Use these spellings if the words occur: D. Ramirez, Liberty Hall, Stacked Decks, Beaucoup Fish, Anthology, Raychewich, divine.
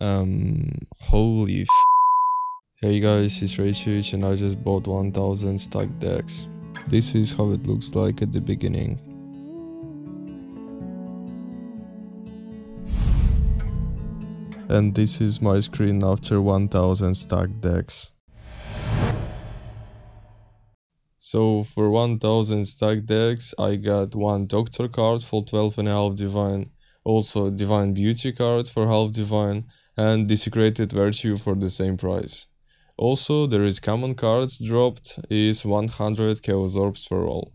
Holy f***. Hey guys, it's Raychewich and I just bought 1000 stacked decks. This is how it looks like at the beginning. And this is my screen after 1000 stacked decks. So for 1000 stacked decks I got one doctor card for 12.5 divine, also divine beauty card for half divine and desecrated virtue for the same price. Also there is common cards dropped is 100 chaos orbs for all.